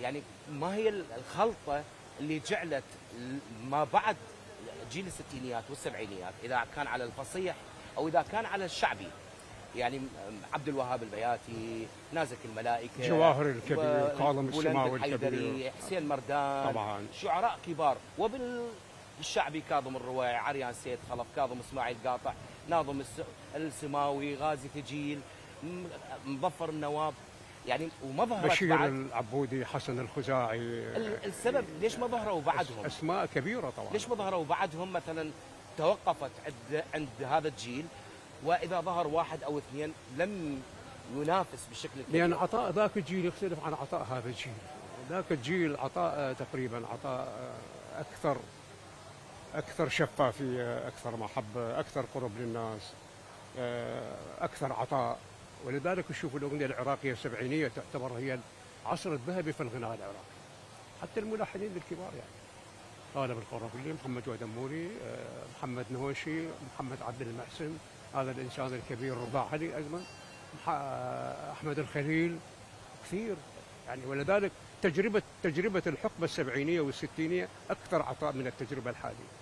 يعني ما هي الخلطه اللي جعلت ما بعد جيل الستينيات والسبعينيات، اذا كان على الفصيح او اذا كان على الشعبي، يعني عبد الوهاب البياتي، نازك الملائكة، جواهر الكبير، كاظم اسماعيل الكبير، حسين مردان طبعاً. شعراء كبار، وبالشعبي كاظم الرواي، عريان سيد خلف، كاظم اسماعيل قاطع، ناظم السماوي، غازي تجيل، مظفر النواب، يعني وما ظهرت بشير العبودي، حسن الخزاعي. السبب ليش ما ظهروا بعدهم؟ اسماء كبيرة طبعاً. ليش ما ظهروا بعدهم مثلاً؟ توقفت عند هذا الجيل، واذا ظهر واحد او اثنين لم ينافس بشكل كبير، لان عطاء ذاك الجيل يختلف عن عطاء هذا الجيل. ذاك الجيل عطاء تقريبا اكثر شفافيه، اكثر محبه، اكثر قرب للناس، اكثر عطاء. ولذلك تشوف الاغنيه العراقيه السبعينيه تعتبر هي العصر الذهبي في الغناء العراقي، حتى الملحنين الكبار يعني غالب القرملي، محمد جواد أموري، محمد نوشي، محمد عبد المحسن، هذا الإنسان الكبير، رضا علي ازمه، أحمد الخليل، كثير يعني. ولذلك تجربة الحقبة السبعينية والستينية أكثر عطاء من التجربة الحالية.